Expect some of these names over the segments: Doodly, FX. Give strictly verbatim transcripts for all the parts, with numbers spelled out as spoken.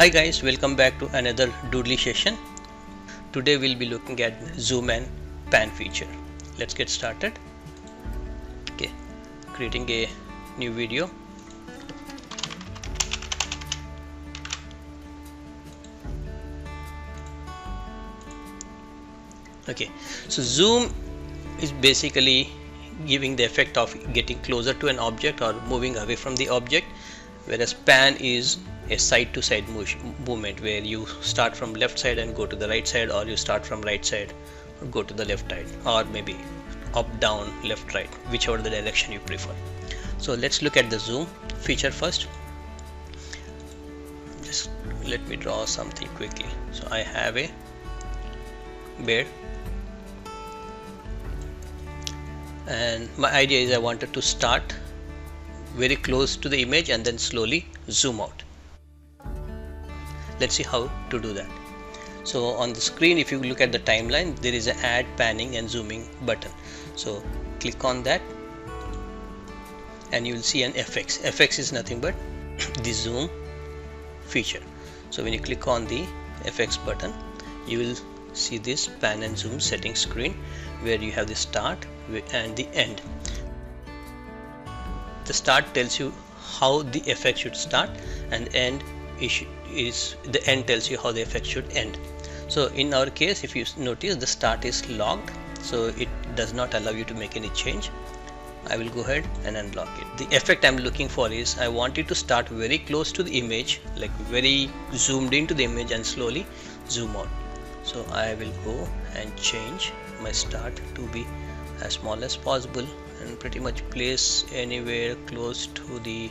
Hi guys, welcome back to another Doodly session. Today we'll be looking at zoom and pan feature. Let's get started. Okay, creating a new video. Okay, so zoom is basically giving the effect of getting closer to an object or moving away from the object, whereas pan is a side to side movement where you start from left side and go to the right side, or you start from right side or go to the left side, or maybe up, down, left, right, whichever the direction you prefer. So let's look at the zoom feature first. Just let me draw something quickly. So I have a bear, and my idea is I wanted to start very close to the image and then slowly zoom out. Let's see how to do that. So on the screen, if you look at the timeline, there is an add panning and zooming button. So click on that and you will see an F X. F X is nothing but the zoom feature. So when you click on the F X button, you will see this pan and zoom setting screen where you have the start and the end. The start tells you how the F X should start, and the end is, is the end tells you how the F X should end. So in our case, if you notice, the start is locked, so it does not allow you to make any change. I will go ahead and unlock it. The effect I'm looking for is I want it to start very close to the image, like very zoomed into the image, and slowly zoom out. So I will go and change my start to be as small as possible and pretty much place anywhere close to the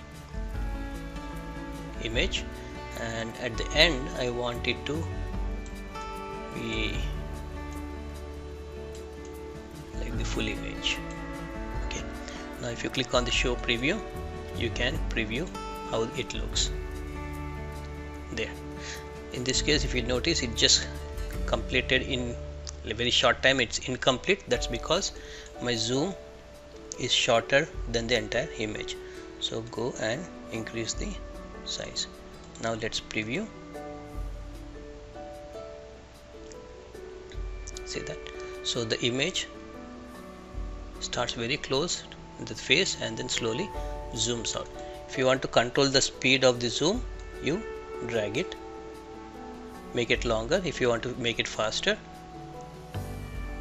image, and at the end I want it to be like the full image. Okay, now if you click on the show preview, you can preview how it looks there. In this case, if you notice, it just completed in a very short time. It's incomplete. That's because my zoom is shorter than the entire image. So go and increase the size. Now let's preview. See that? So the image starts very close to the face and then slowly zooms out. If you want to control the speed of the zoom, you drag it, make it longer. If you want to make it faster,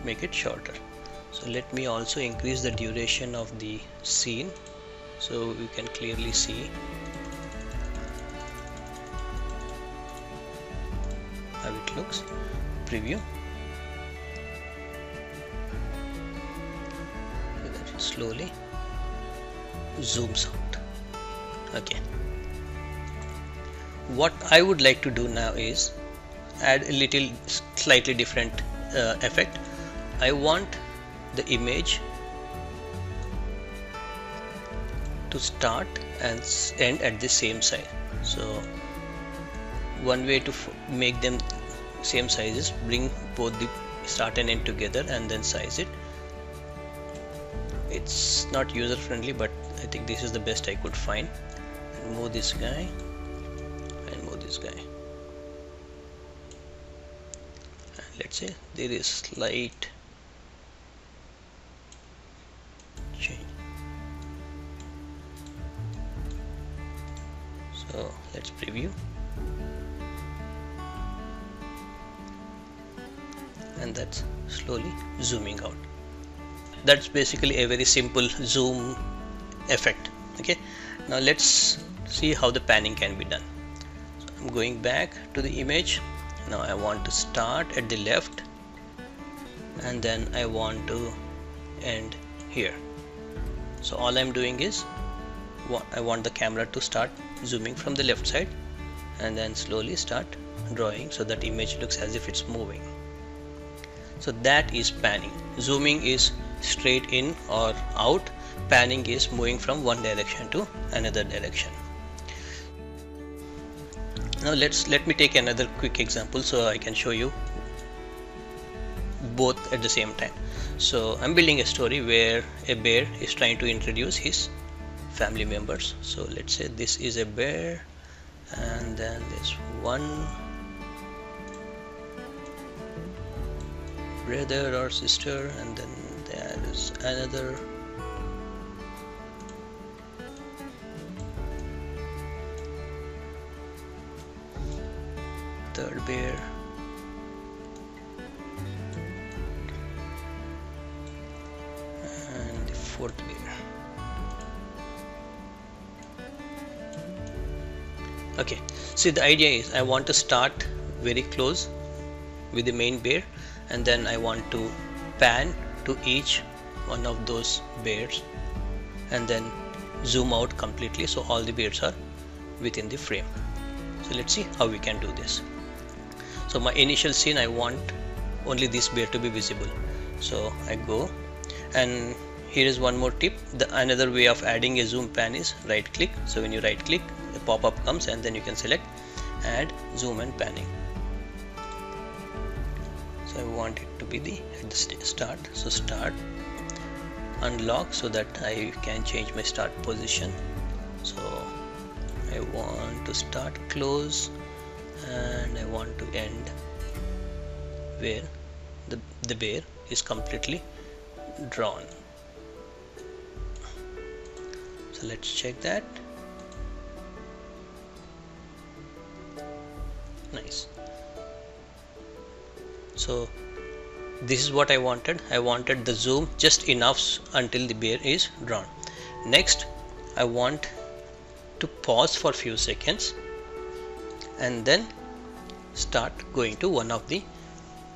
make it shorter. So let me also increase the duration of the scene so you can clearly see. How it looks. Preview. So that it slowly zooms out. Okay. What I would like to do now is add a little slightly different uh, effect. I want the image to start and end at the same size. So one way to make them same size is bring both the start and end together and then size it. It's not user friendly, but I think this is the best I could find. And move this guy and move this guy. Let's say there is slight change. So let's preview. And that's slowly zooming out. That's basically a very simple zoom effect. Okay, now let's see how the panning can be done. So I'm going back to the image. Now I want to start at the left and then I want to end here. So all I'm doing is I want the camera to start zooming from the left side and then slowly start drawing so that image looks as if it's moving. So that is panning. Zooming is straight in or out. Panning is moving from one direction to another direction. Now let's let me take another quick example so I can show you both at the same time. So I'm building a story where a bear is trying to introduce his family members. So let's say this is a bear and then this one brother or sister, and then there is another. Third bear. And the fourth bear. Okay, see, the idea is I want to start very close with the main bear, and then I want to pan to each one of those bears and then zoom out completely, so all the bears are within the frame. So let's see how we can do this. So my initial scene, I want only this bear to be visible, so I go, and here is one more tip. The another way of adding a zoom pan is right click. So when you right click, the pop-up comes, and then you can select add zoom and panning. So I want it to be the at the start, so start, unlock, so that I can change my start position. So I want to start close, and I want to end where the, the bear is completely drawn. So let's check that. Nice. So this is what I wanted. I wanted the zoom just enough until the bear is drawn. Next, I want to pause for few seconds and then start going to one of the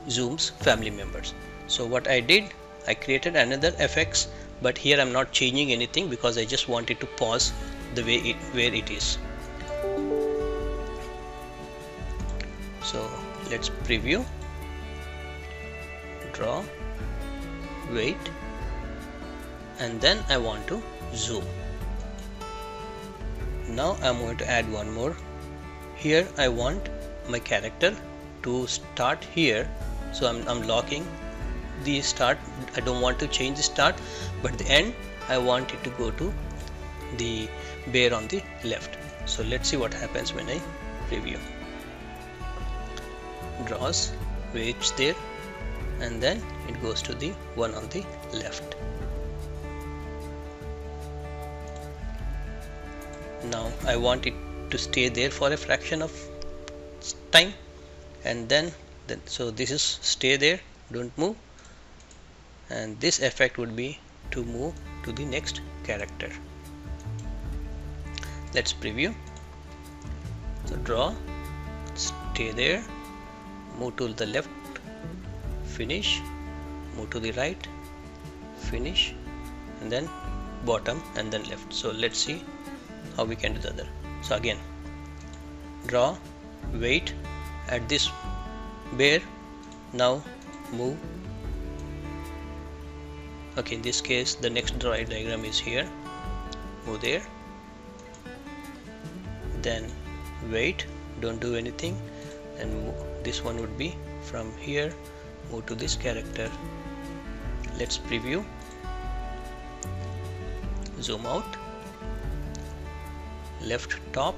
zoom's family members. So what I did, I created another effects, but here I'm not changing anything because I just wanted to pause the way it where it is. So let's preview, draw, wait, and then I want to zoom. Now I'm going to add one more. Here I want my character to start here, so I'm, I'm locking the start. I don't want to change the start, but the end I want it to go to the bear on the left. So let's see what happens when I preview. Draws, waits there, and then it goes to the one on the left. Now I want it to stay there for a fraction of time, and then, then so this is stay there, don't move, and this effect would be to move to the next character. Let's preview. So draw, stay there, move to the left, finish, move to the right, finish, and then bottom and then left. So let's see how we can do the other. So again, draw, wait, at this bear, now move. Okay, in this case the next draw diagram is here. Move there, then wait, don't do anything, and move. This one would be from here, move to this character. Let's preview, zoom out, left top,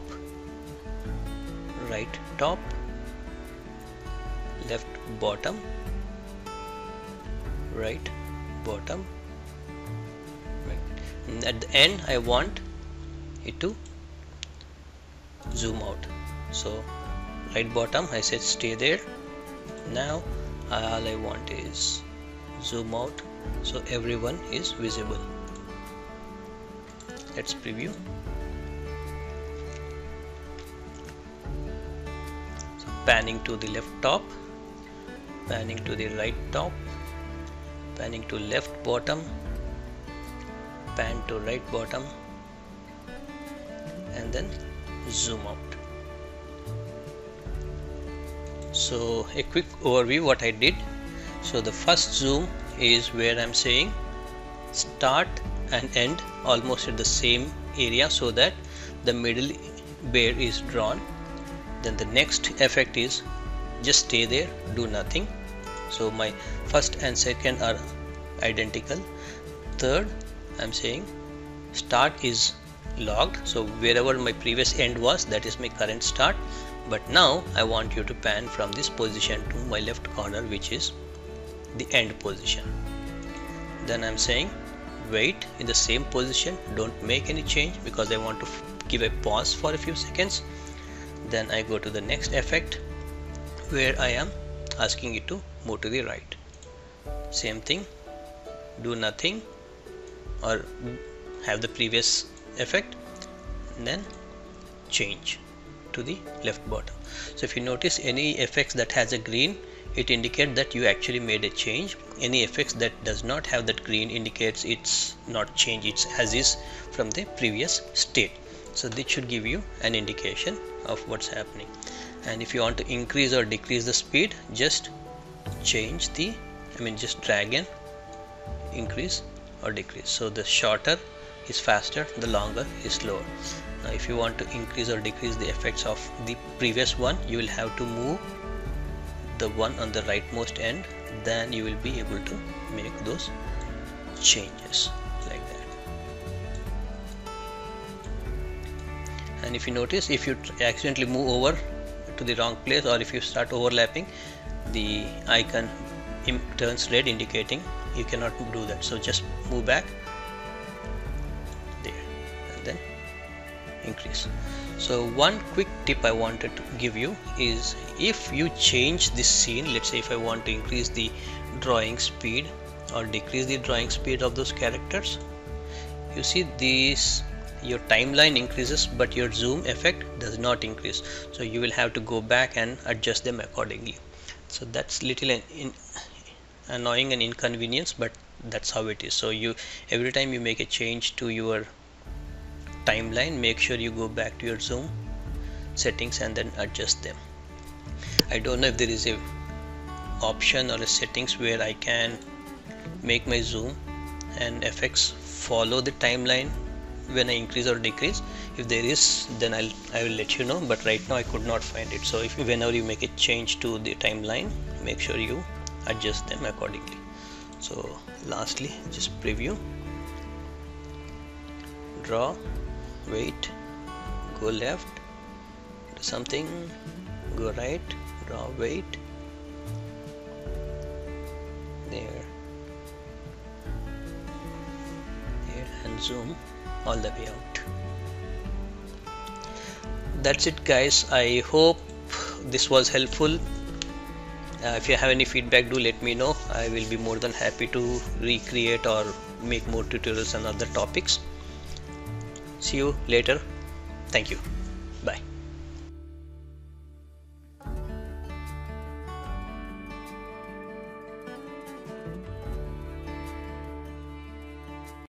right top, left bottom, right bottom, right. And at the end I want it to zoom out, so right bottom I said stay there. Now all I want is zoom out, so everyone is visible. Let's preview. Panning to the left top, panning to the right top, panning to left bottom, pan to right bottom, and then zoom out. So a quick overview what I did. So the first zoom is where I'm saying start and end almost at the same area, so that the middle bear is drawn. Then the next effect is just stay there, do nothing. So my first and second are identical. Third, I'm saying start is logged. So wherever my previous end was, that is my current start. But now I want you to pan from this position to my left corner, which is the end position. Then I'm saying wait in the same position, don't make any change because I want to give a pause for a few seconds. Then I go to the next effect where I am asking it to move to the right. Same thing, do nothing or have the previous effect and then change to the left bottom. So if you notice any effects that has a green, it indicates that you actually made a change. Any effects that does not have that green indicates it's not changed, it's as is from the previous state. So this should give you an indication of what's happening. And if you want to increase or decrease the speed, just change the I mean just drag and increase or decrease. So the shorter is faster, the longer is slower. Now if you want to increase or decrease the effects of the previous one, you will have to move the one on the rightmost end, then you will be able to make those changes like that. And if you notice, if you accidentally move over to the wrong place or if you start overlapping, the icon turns red indicating you cannot do that. So just move back there and then increase. So one quick tip I wanted to give you is if you change this scene, let's say if I want to increase the drawing speed or decrease the drawing speed of those characters, you see these, your timeline increases but your zoom effect does not increase. So you will have to go back and adjust them accordingly. So that's little an in annoying and inconvenience, but that's how it is. So you every time you make a change to your timeline, make sure you go back to your zoom settings and then adjust them. I don't know if there is a option or a settings where I can make my zoom and effects follow the timeline when I increase or decrease. If there is, then I'll I will let you know, but right now I could not find it. So if whenever you make a change to the timeline, make sure you adjust them accordingly. So lastly, just preview, draw, wait, go left, do something, go right, draw, wait, there, there, and zoom all the way out. That's it guys, I hope this was helpful. Uh, if you have any feedback, do let me know. I will be more than happy to recreate or make more tutorials on other topics. See you later. Thank you.